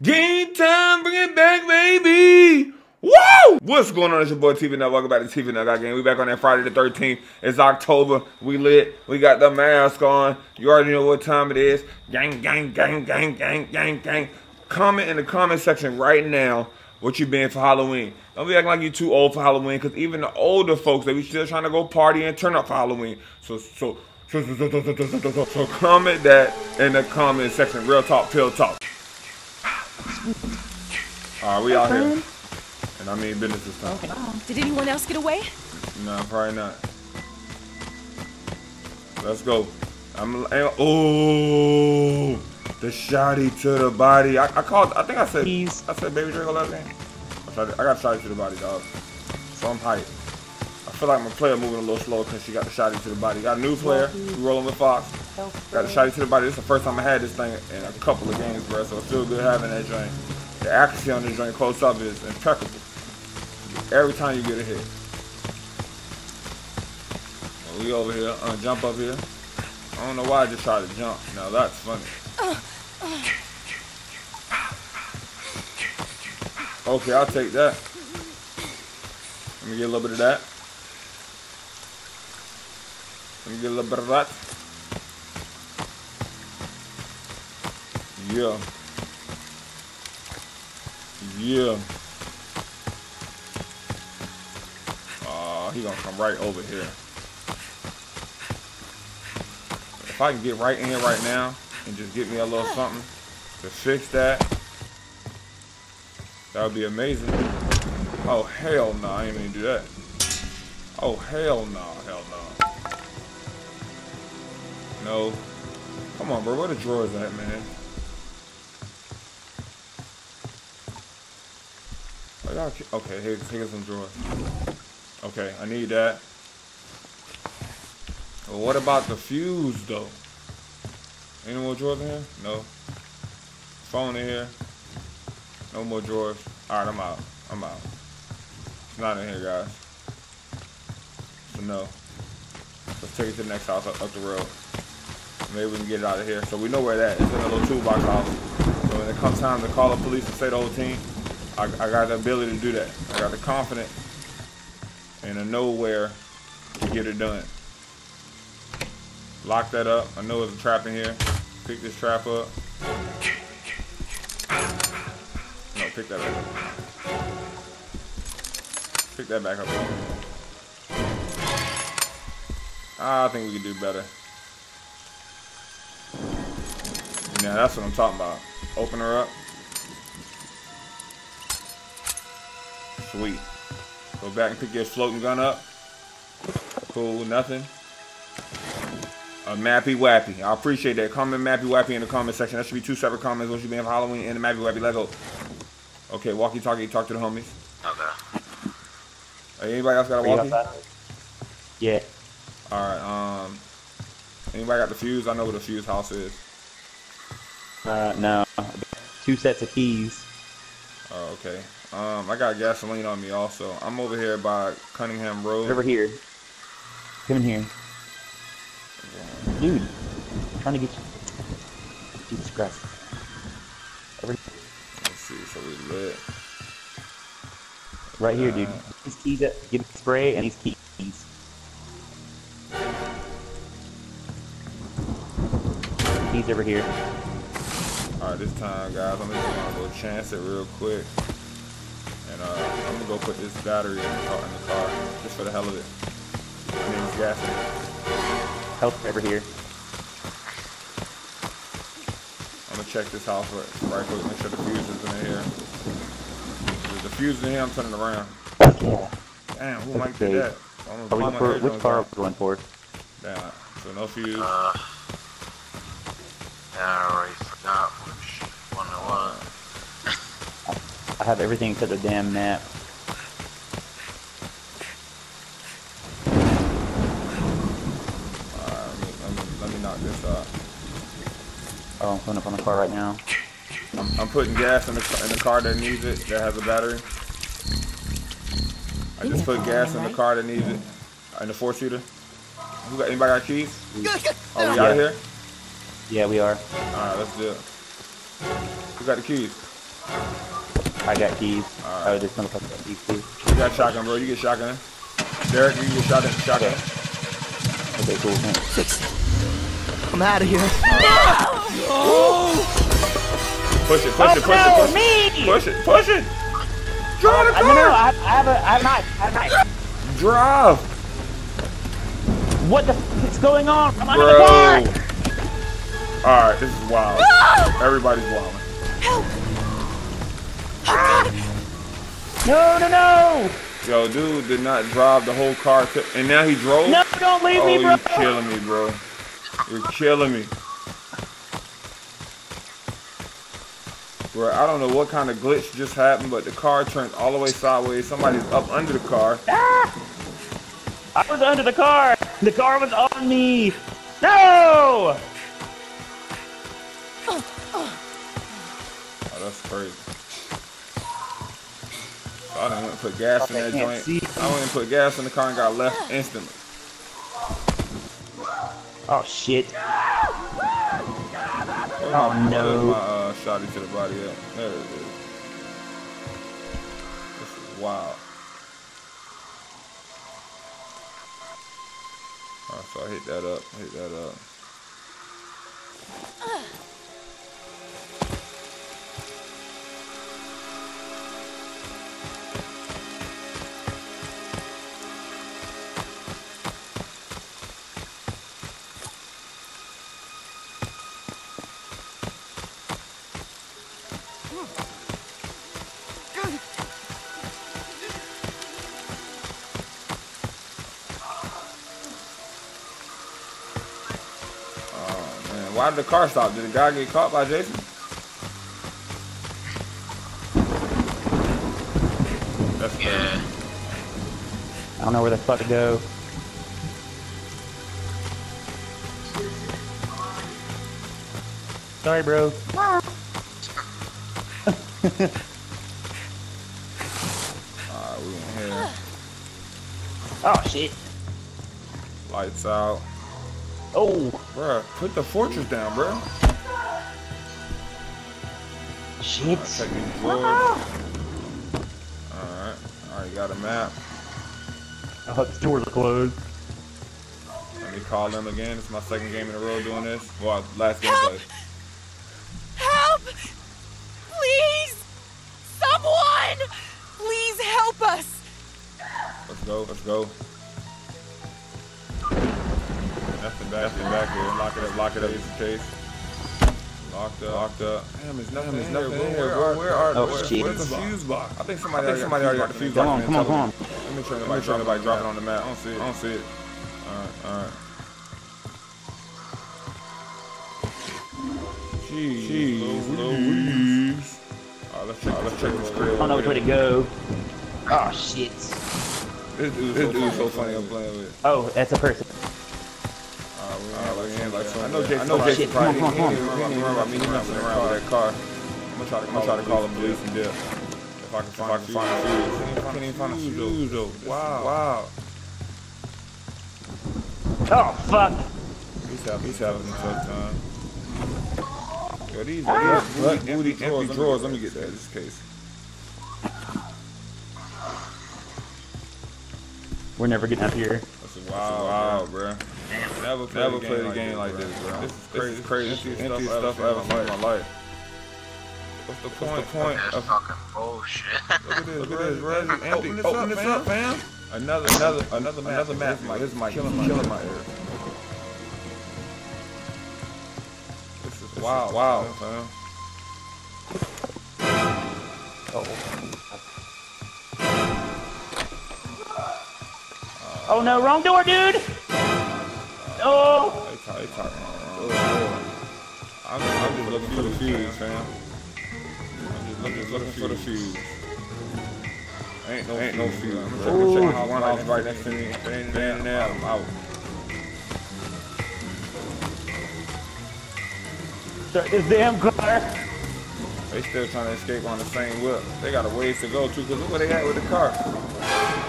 Game time, bring it back, baby. Woo! What's going on? It's your boy TV Now. Welcome back to TV Now Got Game. We back on that Friday the 13th. It's October. We lit. We got the mask on. You already know what time it is. Gang, gang, gang, gang, gang, gang, gang. Comment in the comment section right now what you been for Halloween. Don't be acting like you too old for Halloween, because even the older folks, they be still trying to go party and turn up for Halloween. So comment that in the comment section. Real talk, pill talk. Alright, we out here. And I mean business this time. Okay. Did anyone else get away? No, probably not. Let's go. Oh, the shotty to the body. I think I said baby Draco last game. I got shotty to the body, dog. So I'm hyped. I feel like my player moving a little slow because she got the shotty to the body. Got a new player. We rolling with Fox. Got the shotty to the body. This is the first time I had this thing in a couple of games, bro. So I feel good having that joint. The accuracy on this joint close up is impeccable. Every time you get a hit. Well, we over here. Jump up here. I don't know why I just tried to jump. Now that's funny. Okay, I'll take that. Let me get a little bit of that. Let me get a little bit of that. Yeah. Yeah. He gonna come right over here. If I can get right in here right now and just get me a little something to fix that, that would be amazing. Oh, hell no, I ain't gonna do that. Oh, hell no, hell no. No. Come on, bro, where the drawers at, man? Okay, here's some drawers. Okay, I need that. Well, what about the fuse, though? Any more drawers in here? No. Phone in here. No more drawers. Alright, I'm out. I'm out. It's not in here, guys. So, no. Let's take it to the next house up the road. Maybe we can get it out of here. So, we know where that is. It's in a little toolbox house. So, when it comes time to call the police and say the whole team, I got the ability to do that. I got the confidence and the nowhere to get it done. Lock that up. I know there's a trap in here. Pick this trap up. No, pick that back up. Pick that back up. I think we can do better. Now that's what I'm talking about. Open her up. Sweet. Go back and pick your floating gun up. Cool, nothing. A Mappy Wappy. I appreciate that. Comment Mappy Wappy in the comment section. That should be two separate comments. What you been for Halloween and the Mappy Wappy. Let's go. Okay, walkie talkie. Talk to the homies. Okay. Hey, anybody else got a walkie? Yeah. Alright, anybody got the fuse? I know where the fuse house is. No. 2 sets of keys. Oh, okay. I got gasoline on me also. I'm over here by Cunningham Road. Over here. Come in here. Dude, I'm trying to get you. Jesus Christ. Over here. Let's see, so we lit. Right here, dude. Get these keys up. Get the spray and these keys. Keys over here. Alright, this time, guys, I'm just gonna go chance it real quick. And I'm gonna go put this battery in the car, just for the hell of it. I mean, it's gas in it. Help over here. I'm gonna check this house right quick, make sure the fuse is in here. If the fuse is in here, I'm turning around. Yeah. Damn, who might do that? I'm gonna which car are we going for? Damn, so no fuse. I already forgot which one it was. I have everything except a damn map. Alright, let me knock this out. Oh, I'm putting up on the car right now. I'm putting gas in the car that needs it, that has a battery. I just put gas in the car that needs it. In the 4-seater. Anybody got keys? Are we out of here? Yeah, we are. Alright, let's do it. Who got the keys? I got keys. Right. Oh, this motherfucker got keys too. You got shotgun, bro. You get shotgun. Derek, you get shotgun. Okay, cool. Six. I'm out of here. No! Push it. Draw the car! No, I have a knife. Drive! What the f is going on? I'm under the car! Alright, this is wild. No! Everybody's wild. Help! Ah! No! Yo, dude did not drive the whole car and now he drove? No, don't leave me, bro! You're killing me, bro. You're killing me. Bro, I don't know what kind of glitch just happened, but the car turned all the way sideways. Somebody's up under the car. Ah! I was under the car! The car was on me! No! Oh, that's crazy. I done went and put gas in that joint. I went and put gas in the car and got left instantly. Oh, shit. Oh, no. My shotty to the body up. There it is. This is wild. Alright, so I hit that up. Why did the car stop? Did the guy get caught by Jason? That's yeah. I don't know where the fuck to go. Sorry, bro. Alright, we in here. Oh, shit. Lights out. Oh, bruh, put the fortress down, bruh. Shit. Alright, got a map. I thought the doors are closed. Let me call them again. It's my second game in a row doing this. Well, last game play. Help! Please! Someone! Please help us! Let's go. Nothing back here. Lock it up. It's the case. Locked up. Damn, it's nothing in here. Where's the fuse box? I think somebody already got the fuse box. Come on. Let me try to drop it on the map. I don't see it. Alright. Jeez. Alright, let's check this crib. I don't know which way to go. Oh, shit. This dude's so funny I'm playing with. Oh, that's a person. I know Jason probably didn't even remember me messing around with that car. I'm gonna try to call the police and deal. If I can find a fuse. I can't even find a fuse though. Wow. Oh, fuck. He's having a tough time. Yo, these empty drawers. Let me get that in this case. We're never getting out of here. Wow, bro. Damn. Never played a game like this, bro. This is crazy. Empty stuff I haven't played in my life. What's the point? That's fucking bullshit. Look at this, bro. Open this up, fam. Another map. This might kill my ear. This is wild, fam. Oh no, wrong door, dude! Oh! I'm just looking for the fuse, fam. I'm just looking for the fuse. Ain't no fuse. I'm checking how one house right next to me. If it ain't in there, I'm out. Start this damn car. They still trying to escape on the same whip. They got a ways to go, too, because look where they at with the car.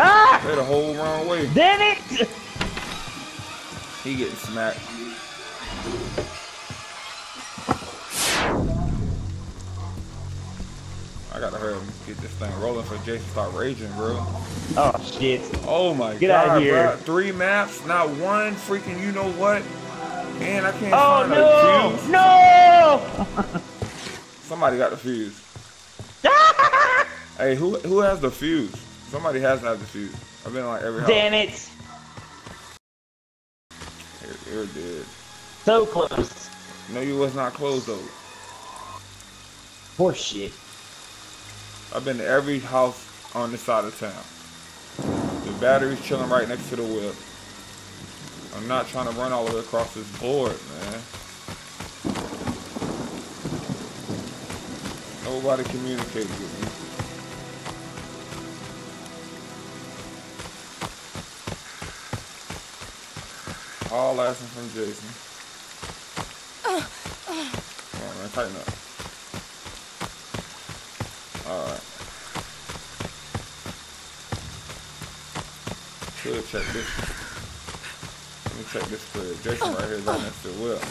Ah! They're the whole wrong way. Damn it! He getting smacked. I gotta hurry up and get this thing rolling for Jason to start raging, bro. Oh shit. Oh my god. Get out of here. Bro. 3 maps, not one freaking you know what. And I can't find a fuse. No! Somebody got the fuse. Hey, who has the fuse? Somebody hasn't had the fuse. I've been like every house. Damn it. You're dead. So close. No, you was not close though. Poor shit. I've been to every house on this side of town. The battery's chilling right next to the wheel. I'm not trying to run all the way across this board, man. Nobody communicates with me. All last one from Jason. Come on, man, tighten up. Alright. Should've checked this. Let me check this spread. Jason right here is right next to the wheel.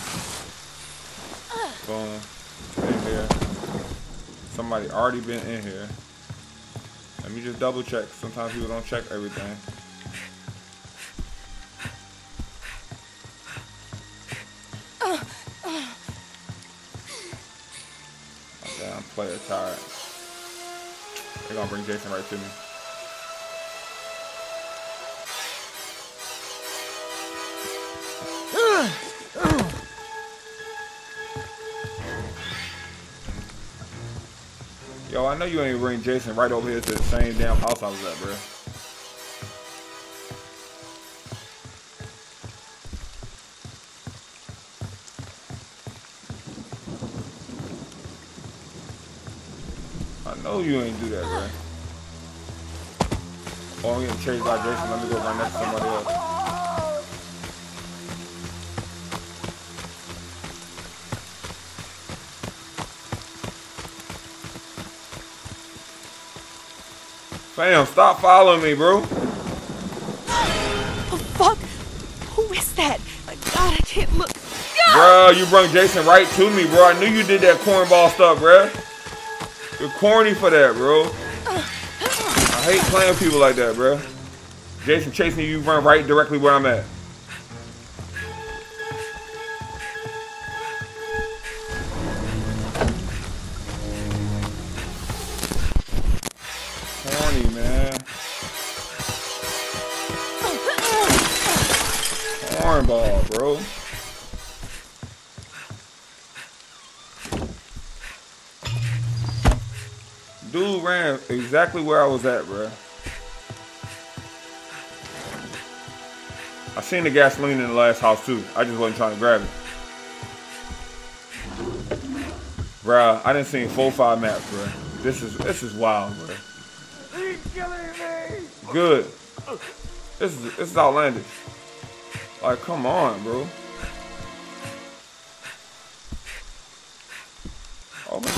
Boom. In here. Somebody already been in here. Let me just double check. Sometimes people don't check everything. Player tired. They're gonna bring Jason right to me. Yo, I know you ain't bring Jason right over here to the same damn house I was at, bro. I know you ain't do that, bro. Oh, I'm getting chased by Jason. Let me go run next to somebody else. Fam, stop following me, bro. Oh, fuck. Who is that? My God, I can't look. God. Bro, you brought Jason right to me, bro. I knew you did that cornball stuff, bro. You're corny for that, bro. I hate playing with people like that, bro. Jason chasing you, run right directly where I'm at. Corny, man. Cornball, bro. Dude ran exactly where I was at, bro. I seen the gasoline in the last house too. I just wasn't trying to grab it, bro. I done seen 4 or 5 maps, bro. This is wild, bro. You're killing me. Good. This is outlandish. Like, come on, bro. Oh my.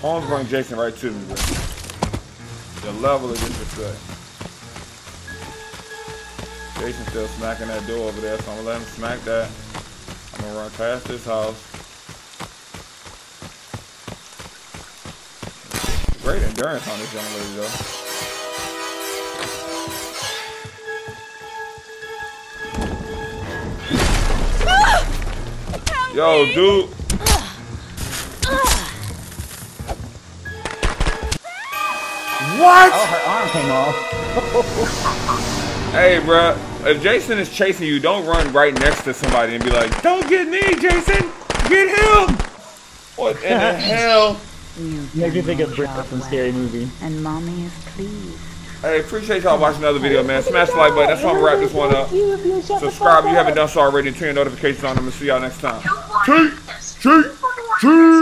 Holmes bring Jason right to me, bro. The level of disrespect. Jason's still smacking that door over there, so I'm gonna let him smack that. I'm gonna run past this house. Great endurance on this young lady, though. Yo, dude. What? Oh, her arm came off. Hey, bruh, if Jason is chasing you, don't run right next to somebody and be like, don't get me, Jason! Get him! What in the hell? Make me think of Brenda from Scary Movie. And mommy is pleased. Hey, appreciate y'all watching another video, man. Smash the like button. That's how I'm gonna wrap this one up. Subscribe if you haven't done so already. Turn your notifications on. I'm gonna see y'all next time. Cheat! Cheat! Cheat!